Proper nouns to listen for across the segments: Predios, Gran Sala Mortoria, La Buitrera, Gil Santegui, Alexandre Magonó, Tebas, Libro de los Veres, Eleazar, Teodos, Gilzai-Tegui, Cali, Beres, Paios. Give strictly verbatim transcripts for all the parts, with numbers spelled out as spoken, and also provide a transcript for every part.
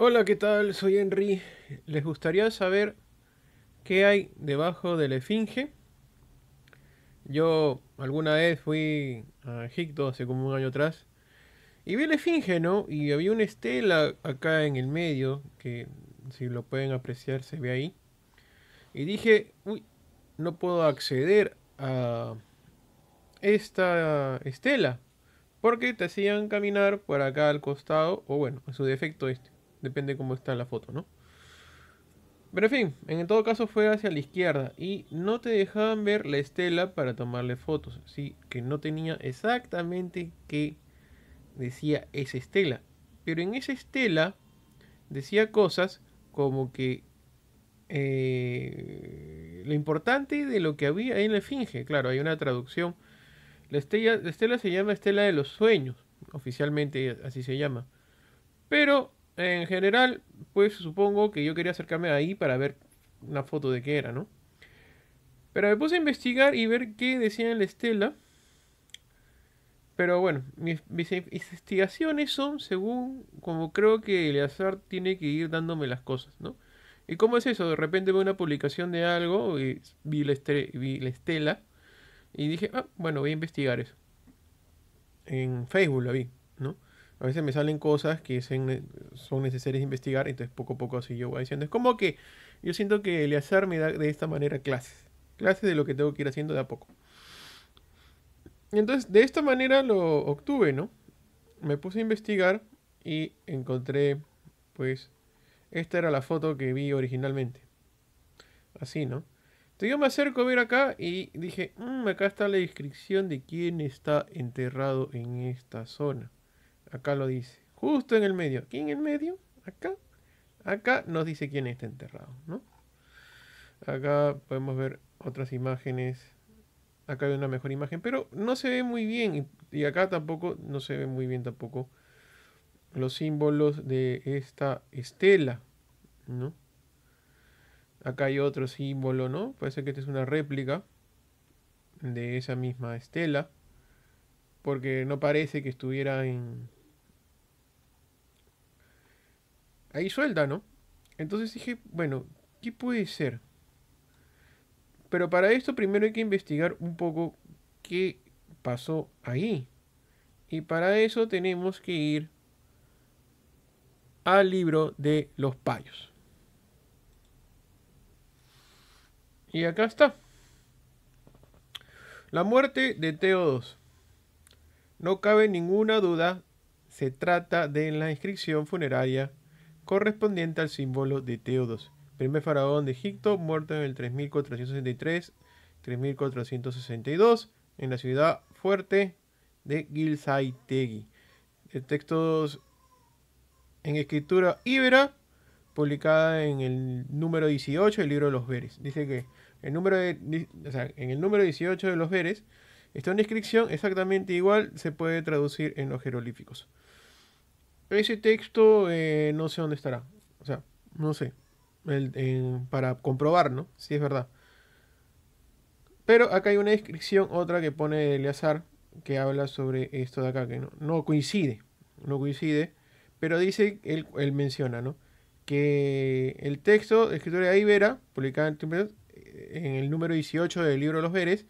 Hola, ¿qué tal? Soy Henry. ¿Les gustaría saber qué hay debajo de la esfinge? Yo alguna vez fui a Egipto hace como un año atrás y vi la esfinge, ¿no? Y había una estela acá en el medio, que si lo pueden apreciar se ve ahí. Y dije, uy, no puedo acceder a esta estela, porque te hacían caminar por acá al costado, o bueno, en su defecto este. Depende cómo está la foto, ¿no? Pero en fin, en todo caso fue hacia la izquierda y no te dejaban ver la estela para tomarle fotos. Así que no tenía exactamente qué decía esa estela. Pero en esa estela decía cosas como que eh, lo importante de lo que había en la esfinge. Claro, hay una traducción. La estela, la estela se llama Estela de los Sueños. Oficialmente así se llama. Pero en general, pues supongo que yo quería acercarme ahí para ver una foto de qué era, ¿no? Pero me puse a investigar y ver qué decía en la estela. Pero bueno, mis, mis investigaciones son según como creo que Eleazar tiene que ir dándome las cosas, ¿no? ¿Y cómo es eso? De repente veo una publicación de algo y vi la, vi la estela y dije, ah, bueno, voy a investigar eso. En Facebook la vi, ¿no? A veces me salen cosas que son necesarias investigar, entonces poco a poco así yo voy diciendo. Es como que yo siento que Eleazar me da de esta manera clases. Clases de lo que tengo que ir haciendo de a poco. Y entonces de esta manera lo obtuve, ¿no? Me puse a investigar y encontré, pues, esta era la foto que vi originalmente. Así, ¿no? Entonces yo me acerco a ver acá y dije, mmm, acá está la descripción de quién está enterrado en esta zona. Acá lo dice, justo en el medio. Aquí en el medio, acá. Acá nos dice quién está enterrado, ¿no? Acá podemos ver otras imágenes. Acá hay una mejor imagen, pero no se ve muy bien. Y acá tampoco, no se ve muy bien tampoco los símbolos de esta estela, ¿no? Acá hay otro símbolo, ¿no? Parece que esta es una réplica de esa misma estela. Porque no parece que estuviera en... ahí suelta, ¿no? Entonces dije, bueno, ¿qué puede ser? Pero para esto primero hay que investigar un poco qué pasó ahí. Y para eso tenemos que ir al libro de los Paios. Y acá está. La muerte de Teodos. No cabe ninguna duda, se trata de la inscripción funeraria correspondiente al símbolo de Teodos, primer faraón de Egipto, muerto en el tres mil cuatrocientos sesenta y tres a tres mil cuatrocientos sesenta y dos, en la ciudad fuerte de Gilzai-Tegui. Textos en escritura íbera, publicada en el número dieciocho del Libro de los Veres. Dice que el número de, o sea, en el número dieciocho de los Veres, esta inscripción exactamente igual se puede traducir en los jeroglíficos. Ese texto eh, no sé dónde estará. O sea, no sé. El, el, para comprobar, ¿no? Si es verdad. Pero acá hay una inscripción, otra que pone Eleazar, que habla sobre esto de acá, que no, no coincide. No coincide. Pero dice, él, él menciona, ¿no? Que el texto de escritura íbera, publicado en, en el número dieciocho del Libro de los Veres,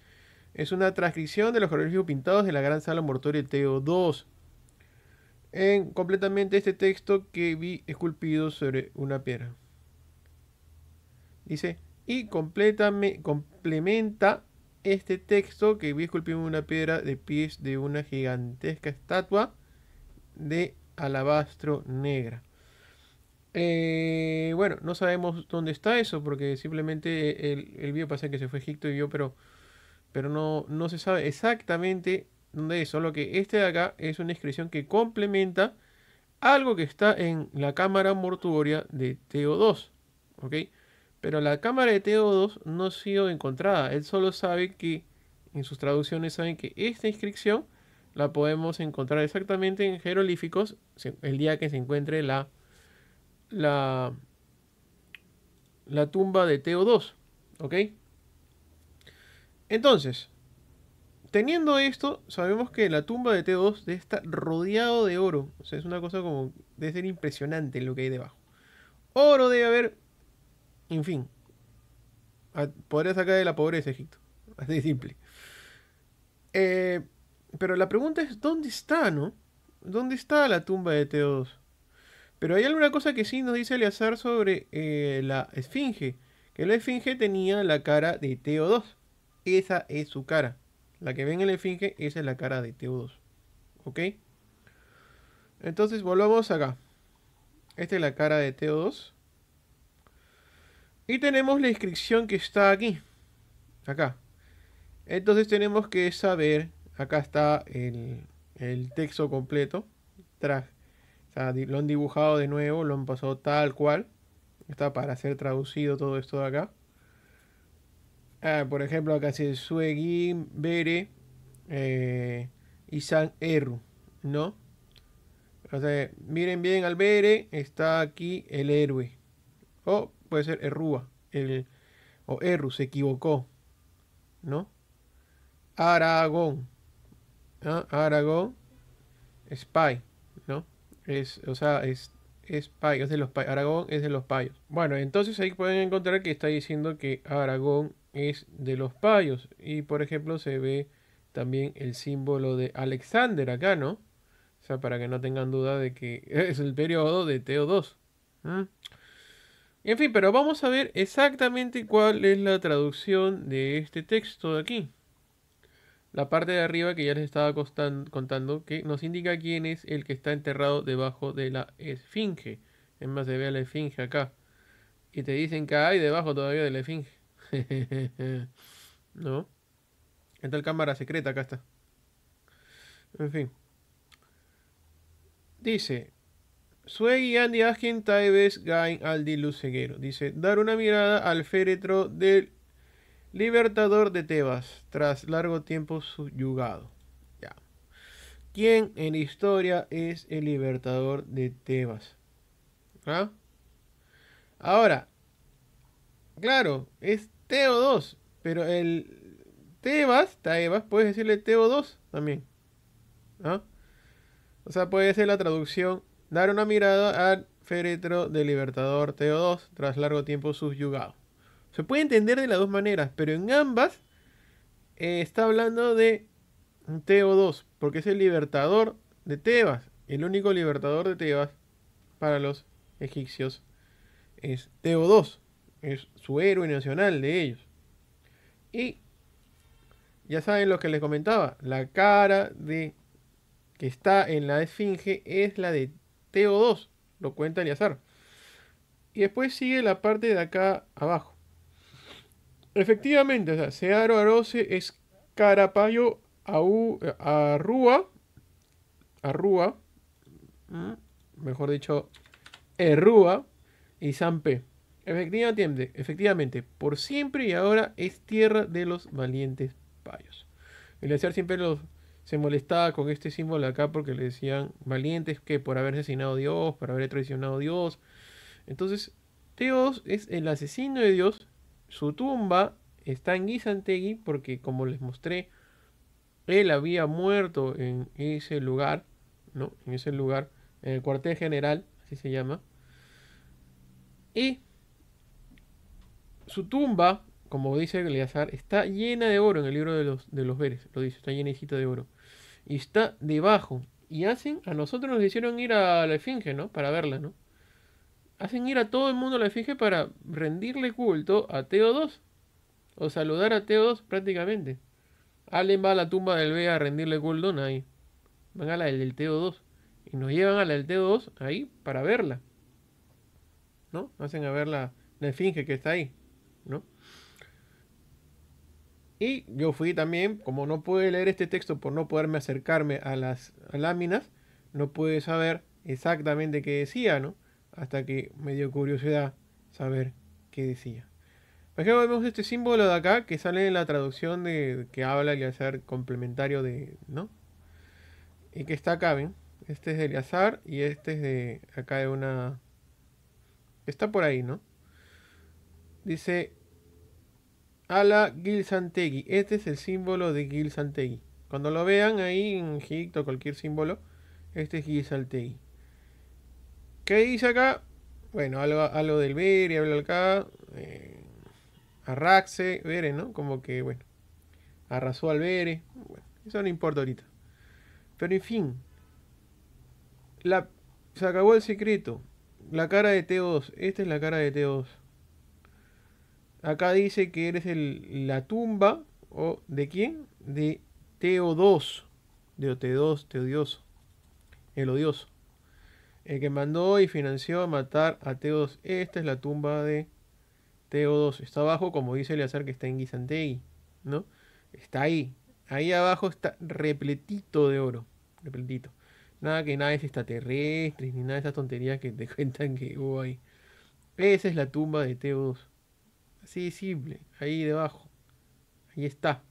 es una transcripción de los jeroglíficos pintados de la Gran Sala Mortoria de Teodos. En completamente este texto que vi esculpido sobre una piedra. Dice, y complementa este texto que vi esculpido en una piedra de pies de una gigantesca estatua de alabastro negra. Eh, bueno, no sabemos dónde está eso, porque simplemente el, el vio pasa que se fue a Egipto y vio, pero... Pero no, no se sabe exactamente dónde es, solo que este de acá es una inscripción que complementa algo que está en la cámara mortuoria de Teodos, ¿ok? Pero la cámara de Teodos no ha sido encontrada, él solo sabe que, en sus traducciones saben que esta inscripción la podemos encontrar exactamente en jeroglíficos el día que se encuentre la, la, la tumba de Teodos, ¿ok? Entonces, teniendo esto, sabemos que la tumba de Teodos está rodeado de oro. O sea, es una cosa como Debe ser impresionante lo que hay debajo. Oro debe haber. En fin. Podría sacar de la pobreza Egipto. Así de simple. Eh, pero la pregunta es, ¿dónde está, no? ¿Dónde está la tumba de Teodos? Pero hay alguna cosa que sí nos dice Eleazar sobre eh, la esfinge. Que la esfinge tenía la cara de Teodos. Esa es su cara. La que ven en la esfinge, esa es la cara de Teodos. ¿Ok? Entonces volvamos acá. Esta es la cara de Teodos. Y tenemos la inscripción que está aquí. Acá. Entonces tenemos que saber. Acá está el, el texto completo. Tra, o sea, lo han dibujado de nuevo. Lo han pasado tal cual. Está para ser traducido todo esto de acá. Ah, por ejemplo, acá se Suegi, Bere eh, y San Eru. ¿No? O sea, miren bien al Bere. Está aquí el héroe. O puede ser Errua. El, o Eru, se equivocó. ¿No? Aragón. ¿Ah? Aragón. Spy. ¿No? Es, o sea, es, es Paios. Es de los Paios. Aragón es de los Paios. Bueno, entonces ahí pueden encontrar que está diciendo que Aragón es de los Paios. Y por ejemplo se ve también el símbolo de Alexander acá, ¿no? O sea, para que no tengan duda de que es el periodo de Teodos. ¿Mm? En fin, pero vamos a ver exactamente cuál es la traducción de este texto de aquí. La parte de arriba que ya les estaba contando, que nos indica quién es el que está enterrado debajo de la esfinge. Es más, se ve a la esfinge acá. Y te dicen que hay debajo todavía de la esfinge. ¿No? En tal cámara secreta, acá está. En fin. Dice... Suegi Andy Askin Taibes Gain Aldi Luceguero. Dice, dar una mirada al féretro del libertador de Tebas, tras largo tiempo subyugado. Ya. ¿Quién en historia es el libertador de Tebas? ¿Ah? Ahora, claro, es Teodos, pero el Tebas, Taebas, puedes decirle Teodos también. ¿Ah? O sea, puede ser la traducción... Dar una mirada al féretro del libertador Teodos tras largo tiempo subyugado. Se puede entender de las dos maneras, pero en ambas eh, está hablando de Teodos, porque es el libertador de Tebas. El único libertador de Tebas para los egipcios es Teodos. Es su héroe nacional de ellos. Y ya saben lo que les comentaba, la cara de que está en la esfinge es la de Teodos, lo cuenta Eleazar. Y después sigue la parte de acá abajo. Efectivamente, o sea, Searo Arose es Carapayo Au, Arrua, Arrua, mejor dicho, Errua y Sampe. Efectivamente, efectivamente, por siempre y ahora es tierra de los valientes payos. Eleazar siempre los se molestaba con este símbolo acá porque le decían valientes que por haber asesinado a Dios, por haber traicionado a Dios. Entonces, Teodos es el asesino de Dios. Su tumba está en Gil Santegui porque, como les mostré, él había muerto en ese lugar, ¿no? En ese lugar, en el cuartel general, así se llama. Y su tumba, como dice Eleazar, está llena de oro en el libro de los, de los Veres. Lo dice, está llenecita de oro. Y está debajo. Y hacen, a nosotros nos hicieron ir a la esfinge, ¿no? Para verla, ¿no? Hacen ir a todo el mundo a la esfinge para rendirle culto a Teodos. O saludar a Teodos prácticamente. Alguien va a la tumba del B a rendirle culto, no, ahí. Van a la del Teodos. Y nos llevan a la del Teodos ahí para verla. ¿No? Hacen a ver la, la esfinge que está ahí, ¿no? Y yo fui también, como no pude leer este texto por no poderme acercarme a las láminas, no pude saber exactamente qué decía, ¿no? Hasta que me dio curiosidad saber qué decía. Por ejemplo, vemos este símbolo de acá que sale en la traducción de que habla Eleazar complementario de, ¿no? Y que está acá, ¿ven? Este es de Eleazar y este es de acá de una... Está por ahí, ¿no? Dice... Ala Gil Santegui. Este es el símbolo de Gil Santegui. Cuando lo vean ahí en Egipto, cualquier símbolo, este es Gil Santegui. ¿Qué dice acá? Bueno, algo, algo del Beri, habla acá. Eh, Arraxe, Bere, ¿no? Como que, bueno, arrasó al Bere. Bueno, eso no importa ahorita. Pero en fin, la, se acabó el secreto. La cara de Teodos. Esta es la cara de Teodos. Acá dice que eres el, la tumba. ¿O de quién? De Teodos. De Teodos, Teodioso. El odioso. El que mandó y financió a matar a Teodos. Esta es la tumba de Teodos. Está abajo, como dice Eleazar, que está en Gil Santegui, ¿no? Está ahí. Ahí abajo está repletito de oro. Repletito. Nada que nada es extraterrestres, ni nada de esas tonterías que te cuentan que hubo ahí. Esa es la tumba de Teodos. Así de simple. Ahí debajo. Ahí está.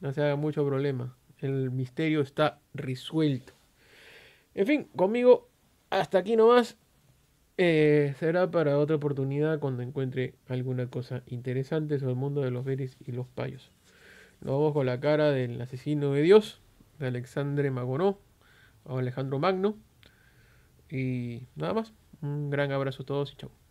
No se haga mucho problema. El misterio está resuelto. En fin, conmigo hasta aquí nomás. Eh, será para otra oportunidad cuando encuentre alguna cosa interesante sobre el mundo de los Veres y los Paios. Nos vamos con la cara del asesino de Dios, de Alexandre Magonó, o Alejandro Magno. Y nada más. Un gran abrazo a todos y chau.